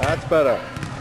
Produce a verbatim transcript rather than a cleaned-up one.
That's better.